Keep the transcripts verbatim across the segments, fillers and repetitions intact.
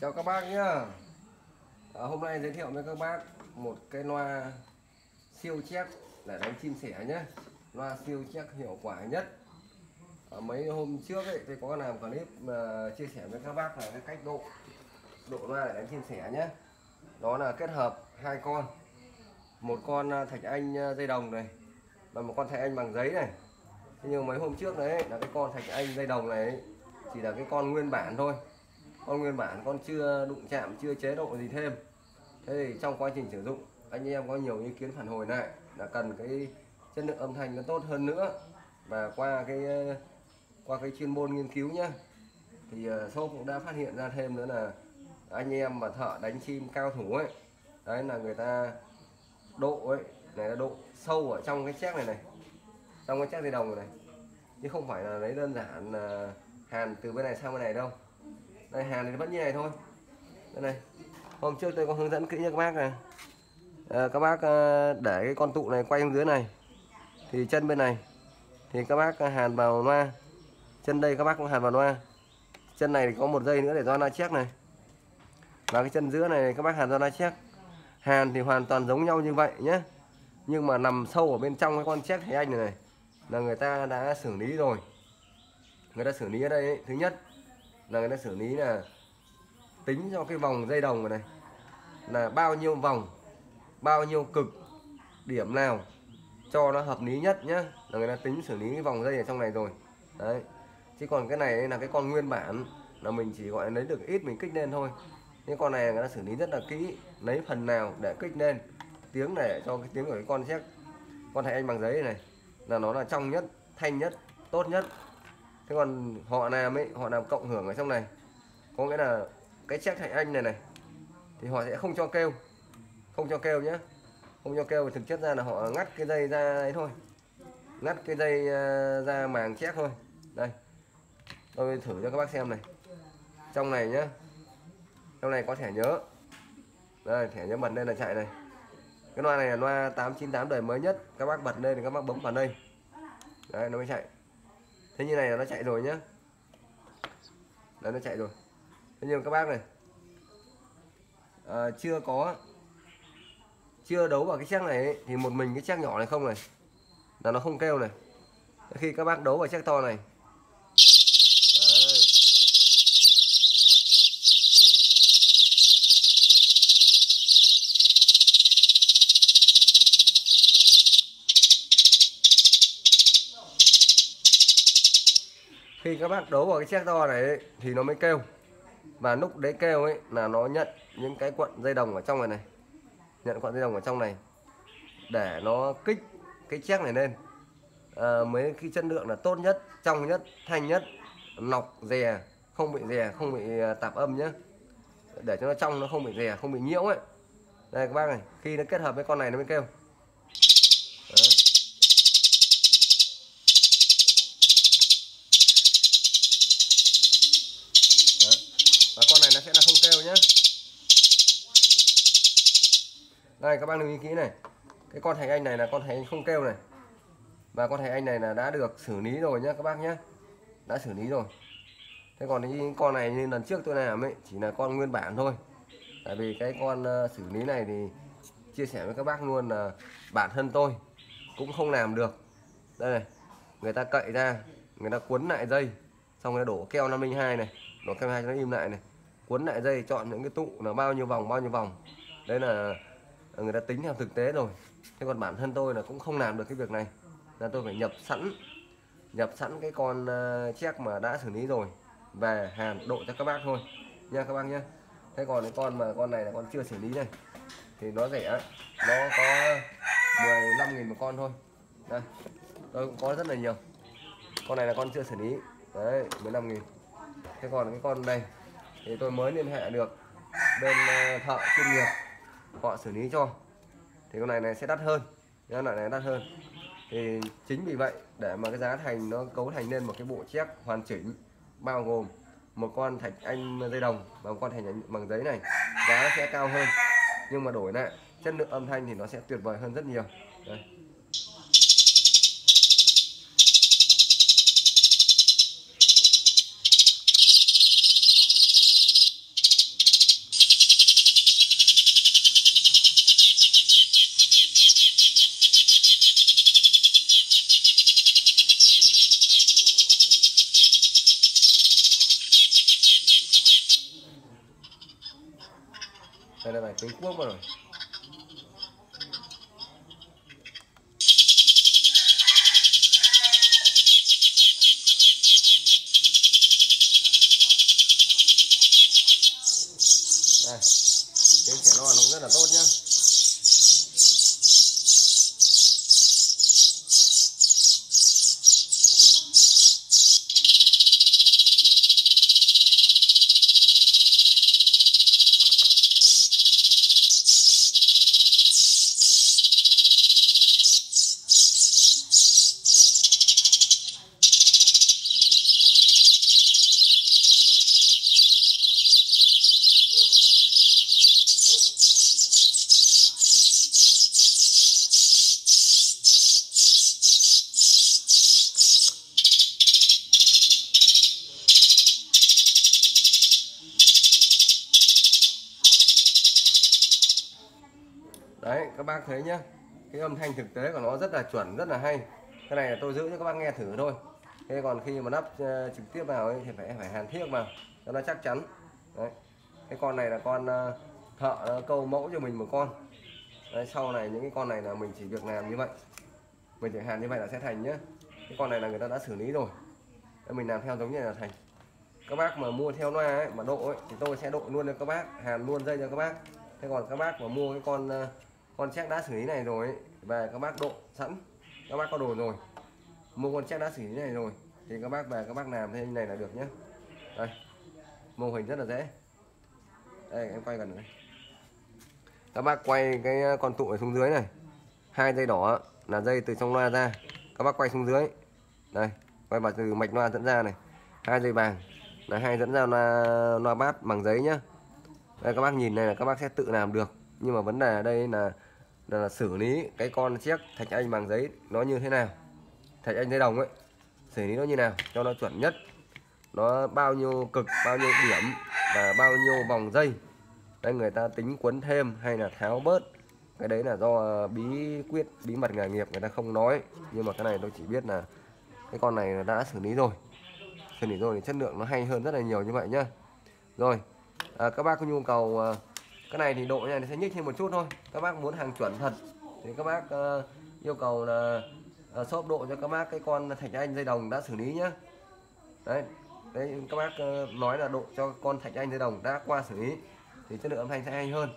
Chào các bác nhá. À, hôm nay giới thiệu với các bác một cái loa siêu chép để đánh chim sẻ nhé. Loa siêu chép hiệu quả nhất. À, mấy hôm trước ấy, tôi có làm clip mà chia sẻ với các bác là cái cách độ độ loa để đánh chim sẻ nhé. Đó là kết hợp hai con, một con thạch anh dây đồng này và một con thạch anh bằng giấy này. Thế nhưng mấy hôm trước đấy là cái con thạch anh dây đồng này ấy, chỉ là cái con nguyên bản thôi. Con nguyên bản con chưa đụng chạm, chưa chế độ gì thêm. Thế thì trong quá trình sử dụng, anh em có nhiều ý kiến phản hồi lại là cần cái chất lượng âm thanh nó tốt hơn nữa. Và qua cái qua cái chuyên môn nghiên cứu nhá, thì shop cũng đã phát hiện ra thêm nữa là anh em mà thợ đánh chim cao thủ ấy, đấy là người ta độ ấy, này là độ sâu ở trong cái chép này này, trong cái chép dây đồng này, chứ không phải là lấy đơn giản là hàn từ bên này sang bên này đâu. Đây, hàn thì vẫn như này thôi. Đây này, hôm trước tôi có hướng dẫn kỹ cho các bác này. À, các bác để cái con tụ này quay xuống dưới này, thì chân bên này thì các bác hàn vào loa, chân đây các bác cũng hàn vào loa, chân này thì có một dây nữa để do loa chép này, và cái chân giữa này các bác hàn do loa chép. Hàn thì hoàn toàn giống nhau như vậy nhé, nhưng mà nằm sâu ở bên trong cái con chép thì anh này, này là người ta đã xử lý rồi. Người ta xử lý ở đây ấy, thứ nhất là người ta xử lý là tính cho cái vòng dây đồng này là bao nhiêu vòng, bao nhiêu cực, điểm nào cho nó hợp lý nhất nhá, là người ta tính xử lý cái vòng dây ở trong này rồi đấy. Chứ còn cái này là cái con nguyên bản là mình chỉ gọi là lấy được ít mình kích lên thôi. Cái con này người ta xử lý rất là kỹ, lấy phần nào để kích lên tiếng để cho cái tiếng của cái con xét con thạch anh bằng giấy này là nó là trong nhất, thanh nhất, tốt nhất. Thế còn họ làm ấy, họ làm cộng hưởng ở trong này, có nghĩa là cái chép thạch anh này này thì họ sẽ không cho kêu, không cho kêu nhé, không cho kêu. Thực chất ra là họ ngắt cái dây ra ấy thôi, ngắt cái dây ra màng chép thôi. Đây, tôi thử cho các bác xem này, trong này nhá, trong này có thẻ nhớ, đây thẻ nhớ bật lên là chạy này. Cái loa này là loa tám chín tám đời mới nhất, các bác bật lên thì các bác bấm vào đây, đấy nó mới chạy. Thế như này là nó chạy rồi nhá, là nó chạy rồi. Thế nhưng các bác này à, chưa có chưa đấu vào cái chép này ấy, thì một mình cái chép nhỏ này không này là nó không kêu này. Khi các bác đấu vào chép to này đấy, khi các bác đấu vào cái chép to này ấy, thì nó mới kêu. Và lúc đấy kêu ấy là nó nhận những cái cuộn dây đồng ở trong này này, nhận cuộn dây đồng ở trong này để nó kích cái chép này lên. À, mấy cái chất lượng là tốt nhất, trong nhất, thanh nhất, lọc dè, không bị dè, không bị tạp âm nhé, để cho nó trong, nó không bị dè, không bị nhiễu ấy. Đây các bác này, khi nó kết hợp với con này nó mới kêu. Đấy. Nó sẽ là không kêu nhé. Đây các bạn lưu ý kỹ này, cái con thạch anh này là con thạch anh không kêu này, và con thạch anh này là đã được xử lý rồi nhé các bác nhé, đã xử lý rồi. Thế còn cái con này như lần trước tôi làm ấy chỉ là con nguyên bản thôi, tại vì cái con xử lý này thì chia sẻ với các bác luôn là bản thân tôi cũng không làm được. Đây này, người ta cậy ra, người ta cuốn lại dây, xong rồi đổ keo năm linh hai này, đổ keo hai cho nó im lại này, cuốn lại dây, chọn những cái tụ là bao nhiêu vòng, bao nhiêu vòng. Đấy là người ta tính theo thực tế rồi. Thế còn bản thân tôi là cũng không làm được cái việc này, là tôi phải nhập sẵn nhập sẵn cái con chép mà đã xử lý rồi về hàn độ cho các bác thôi nha các bác nhé. Thế còn cái con mà con này là con chưa xử lý này thì nó rẻ, nó có mười lăm nghìn một con thôi. Đây, tôi cũng có rất là nhiều. Con này là con chưa xử lý, đấy mười lăm nghìn. Thế còn cái con này thì tôi mới liên hệ được bên thợ chuyên nghiệp họ xử lý cho, thì con này này sẽ đắt hơn, cái loại này đắt hơn. Thì chính vì vậy để mà cái giá thành nó cấu thành lên một cái bộ chép hoàn chỉnh bao gồm một con thạch anh dây đồng và một con thạch anh bằng giấy này, giá nó sẽ cao hơn, nhưng mà đổi lại chất lượng âm thanh thì nó sẽ tuyệt vời hơn rất nhiều. Đây. Đây là bài Trung Quốc rồi. Đây, tiếng trẻ lo nó cũng rất là tốt nhá. Đấy, các bác thấy nhá, cái âm thanh thực tế của nó rất là chuẩn, rất là hay. Cái này là tôi giữ cho các bác nghe thử thôi. Thế còn khi mà lắp uh, trực tiếp vào ấy, thì phải phải hàn thiếc vào cho nó chắc chắn. Đấy. Cái con này là con uh, thợ uh, câu mẫu cho mình một con. Đấy, sau này những cái con này là mình chỉ việc làm như vậy, mình chỉ hàn như vậy là sẽ thành nhá. Cái con này là người ta đã xử lý rồi. Đấy, mình làm theo giống như là thành. Các bác mà mua theo loa ấy, mà độ ấy, thì tôi sẽ độ luôn cho các bác, hàn luôn dây cho các bác. Thế còn các bác mà mua cái con uh, con check đã xử lý này rồi ấy, về các bác độ sẵn, các bác có đồ rồi, mua con check đã xử lý này rồi thì các bác về các bác làm thế này là được nhé. Đây, mô hình rất là dễ. Đây, em quay gần này, các bác quay cái con tụ ở xuống dưới này, hai dây đỏ là dây từ trong loa ra, các bác quay xuống dưới đây, quay vào từ mạch loa dẫn ra này, hai dây vàng là hai dẫn ra loa, loa bát bằng giấy nhá. Đây, các bác nhìn này là các bác sẽ tự làm được, nhưng mà vấn đề ở đây là Là, là xử lý cái con chiếc thạch anh bằng giấy nó như thế nào, thạch anh giấy đồng ấy, xử lý nó như nào cho nó chuẩn nhất, nó bao nhiêu cực, bao nhiêu điểm và bao nhiêu vòng dây. Đấy, người ta tính quấn thêm hay là tháo bớt, cái đấy là do bí quyết, bí mật nghề nghiệp người ta không nói. Nhưng mà cái này tôi chỉ biết là cái con này đã xử lý rồi, xử lý rồi thì chất lượng nó hay hơn rất là nhiều như vậy nhá. Rồi, à, các bác có nhu cầu à, cái này thì độ này sẽ nhích thêm một chút thôi. Các bác muốn hàng chuẩn thật thì các bác uh, yêu cầu là uh, shop độ cho các bác cái con thạch anh dây đồng đã xử lý nhá. Đấy, đấy các bác uh, nói là độ cho con thạch anh dây đồng đã qua xử lý thì chất lượng âm thanh sẽ hay hơn.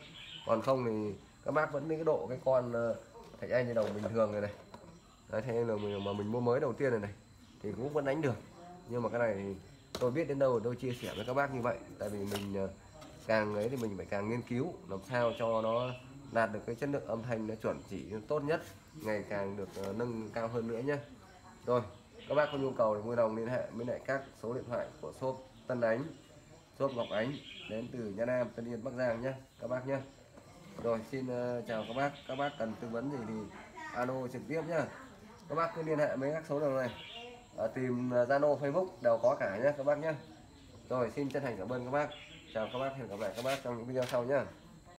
Còn không thì các bác vẫn cái độ cái con uh, thạch anh dây đồng bình thường này này. Đấy, thế nên là mình, mà mình mua mới đầu tiên này này thì cũng vẫn đánh được. Nhưng mà cái này thì tôi biết đến đâu tôi chia sẻ với các bác như vậy. Tại vì mình uh, càng ấy thì mình phải càng nghiên cứu làm sao cho nó đạt được cái chất lượng âm thanh nó chuẩn chỉ tốt nhất, ngày càng được uh, nâng cao hơn nữa nhé. Rồi, các bác có nhu cầu thì vui lòng liên hệ với lại các số điện thoại của shop Tân Ánh, shop Ngọc Ánh đến từ Nha Nam, Tân Yên, Bắc Giang nhé các bác nhé. Rồi, xin uh, chào các bác. Các bác cần tư vấn gì thì alo trực tiếp nhé. Các bác cứ liên hệ với các số đường này, uh, tìm Zalo, uh, Facebook đều có cả nhé các bác nhé. Rồi, xin chân thành cảm ơn các bác. Chào các bác, hẹn gặp lại các bác trong những video sau nhé.